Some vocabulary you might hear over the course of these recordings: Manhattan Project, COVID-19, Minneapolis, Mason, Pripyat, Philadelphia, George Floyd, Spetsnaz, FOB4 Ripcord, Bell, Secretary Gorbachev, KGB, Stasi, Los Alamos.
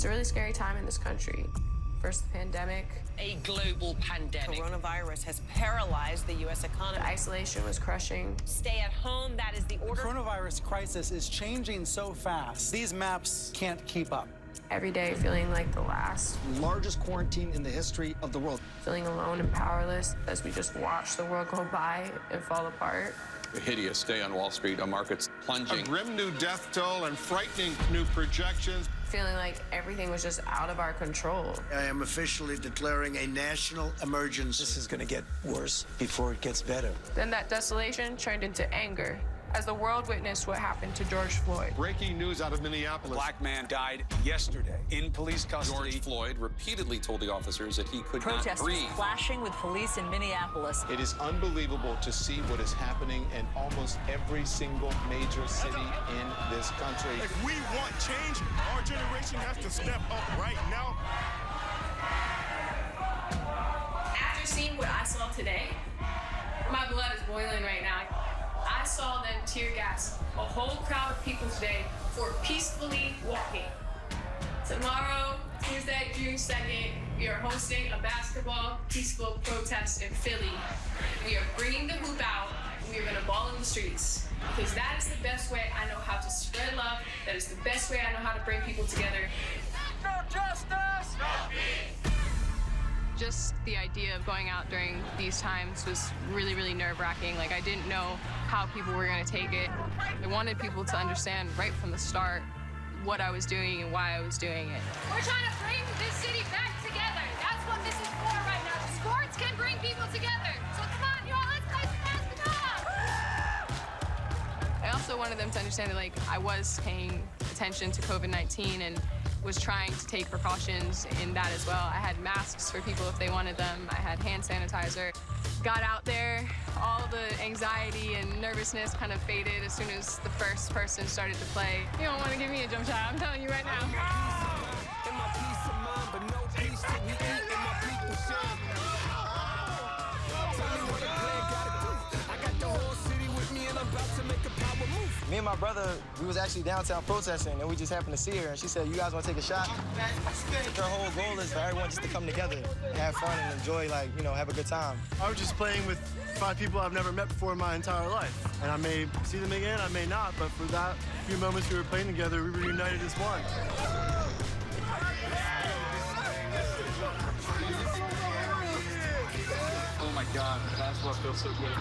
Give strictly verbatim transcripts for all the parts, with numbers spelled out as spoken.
It's a really scary time in this country. First, the pandemic. A global pandemic. Coronavirus has paralyzed the U S economy. The isolation was crushing. Stay at home, that is the order. The coronavirus crisis is changing so fast. These maps can't keep up. Every day feeling like the last. Largest quarantine in the history of the world. Feeling alone and powerless as we just watch the world go by and fall apart. A hideous day on Wall Street, our markets plunging. A grim new death toll and frightening new projections. Feeling like everything was just out of our control. I am officially declaring a national emergency. This is going to get worse before it gets better. Then that desolation turned into anger as the world witnessed what happened to George Floyd. Breaking news out of Minneapolis. Black man died yesterday in police custody. George Floyd repeatedly told the officers that he could not breathe. Protesters clashing with police in Minneapolis. It is unbelievable to see what is happening in almost every single major city in this country. If we want change, our generation has to step up right now. After seeing what I saw today, my blood is boiling right now. I saw them tear gas a whole crowd of people today for peacefully walking. Tomorrow, Tuesday, June second, we are hosting a basketball peaceful protest in Philly. We are bringing the hoop out, and we are gonna ball in the streets. Because that is the best way I know how to spread love. That is the best way I know how to bring people together. No justice, no peace. Just the idea of going out during these times was really, really nerve-wracking. Like, I didn't know how people were gonna take it. I wanted people to understand right from the start what I was doing and why I was doing it. We're trying to bring this city back together. That's what this is for right now. Sports can bring people together. So come on, y'all, let's play some basketball. I also wanted them to understand that, like, I was paying attention to COVID nineteen and was trying to take precautions in that as well. I had masks for people if they wanted them. I had hand sanitizer. Got out there, all the anxiety and nervousness kind of faded as soon as the first person started to play. You don't want to give me a jump shot, I'm telling you right now. Me and my brother, we was actually downtown protesting, and we just happened to see her, and she said, "You guys want to take a shot?" Her whole goal is for everyone just to come together, have fun, and enjoy, like, you know, have a good time. I was just playing with five people I've never met before in my entire life, and I may see them again, I may not, but for that few moments we were playing together, we were united as one. Oh my God, that's what feels so good.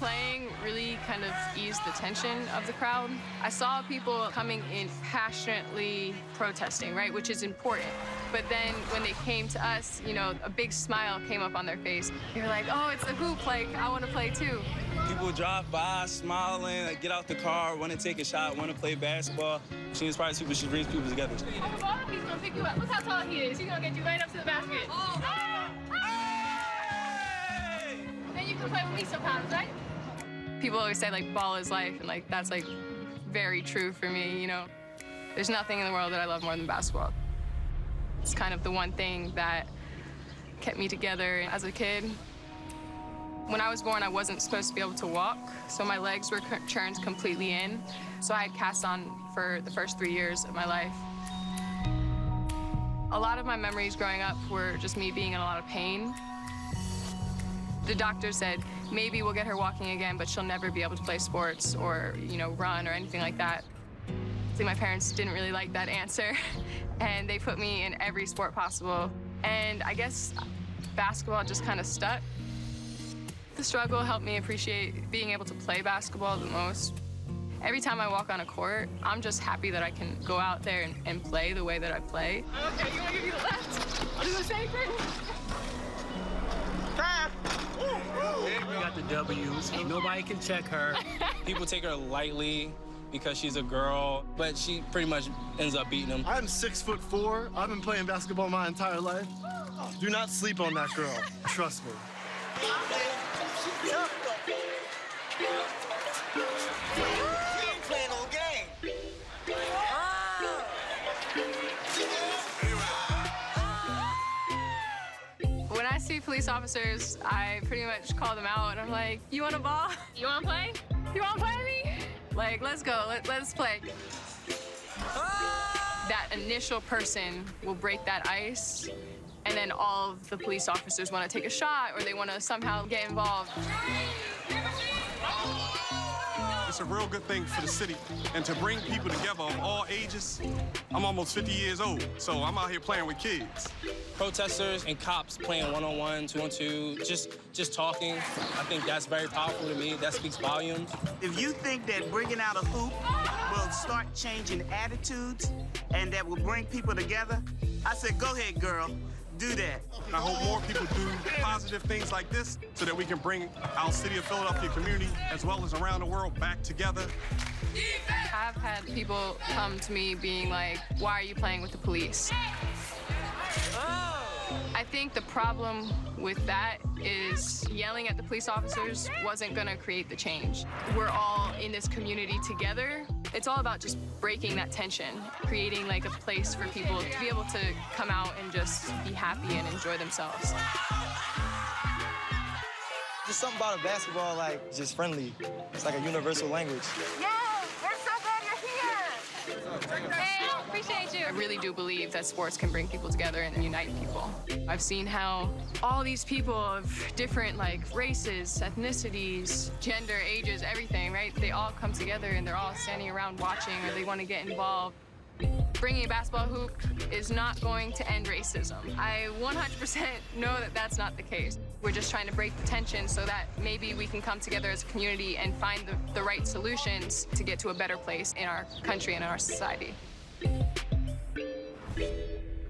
Playing really kind of eased the tension of the crowd. I saw people coming in passionately protesting, right, which is important. But then when they came to us, you know, a big smile came up on their face. They were like, "Oh, it's a hoop, like, I want to play too." People drive by smiling, like, get out the car, want to take a shot, want to play basketball. She inspires people, she brings people together. Oh, well, he's going to pick you up. Look how tall he is. He's going to get you right up to the basket. Oh. Oh. You can play with me sometimes, right? People always say, like, ball is life, and, like, that's, like, very true for me, you know? There's nothing in the world that I love more than basketball. It's kind of the one thing that kept me together as a kid. When I was born, I wasn't supposed to be able to walk, so my legs were turned completely in. So I had cast on for the first three years of my life. A lot of my memories growing up were just me being in a lot of pain. The doctor said, maybe we'll get her walking again, but she'll never be able to play sports or, you know, run or anything like that. See, my parents didn't really like that answer, and they put me in every sport possible. And I guess basketball just kind of stuck. The struggle helped me appreciate being able to play basketball the most. Every time I walk on a court, I'm just happy that I can go out there and, and play the way that I play. Okay, you want to give you the left? I'll do the same thing. We got the W's. Nobody can check her. People take her lightly because she's a girl, but she pretty much ends up beating them. I'm six foot four. I've been playing basketball my entire life. Do not sleep on that girl. Trust me. She ain't playing no game. When I see police officers, I pretty much call them out, and I'm like, "You want a ball? You want to play? You want to play with me? Like, let's go. Let, let's play." Ah! that initial person will break that ice, and then all of the police officers want to take a shot or they want to somehow get involved. It's a real good thing for the city and to bring people together of all ages. I'm almost fifty years old, so I'm out here playing with kids. Protesters and cops playing one-on-one, two-on-two, just, just talking. I think that's very powerful to me. That speaks volumes. If you think that bringing out a hoop will start changing attitudes and that will bring people together, I said, go ahead, girl. Do that. I hope more people do positive things like this so that we can bring our city of Philadelphia community as well as around the world back together. I've had people come to me being like, why are you playing with the police? Oh. I think the problem with that is yelling at the police officers wasn't going to create the change. We're all in this community together. It's all about just breaking that tension, creating like a place for people to be able to come out and just be happy and enjoy themselves. Just something about a basketball, like, just friendly. It's like a universal language. Yo, we're so glad you're here. Hey, appreciate you. I really do believe that sports can bring people together and unite people. I've seen how all these people of different, like, races, ethnicities, gender, ages, everything, right? They all come together and they're all standing around watching or they want to get involved. Bringing a basketball hoop is not going to end racism. I one hundred percent know that that's not the case. We're just trying to break the tension so that maybe we can come together as a community and find the, the right solutions to get to a better place in our country and in our society.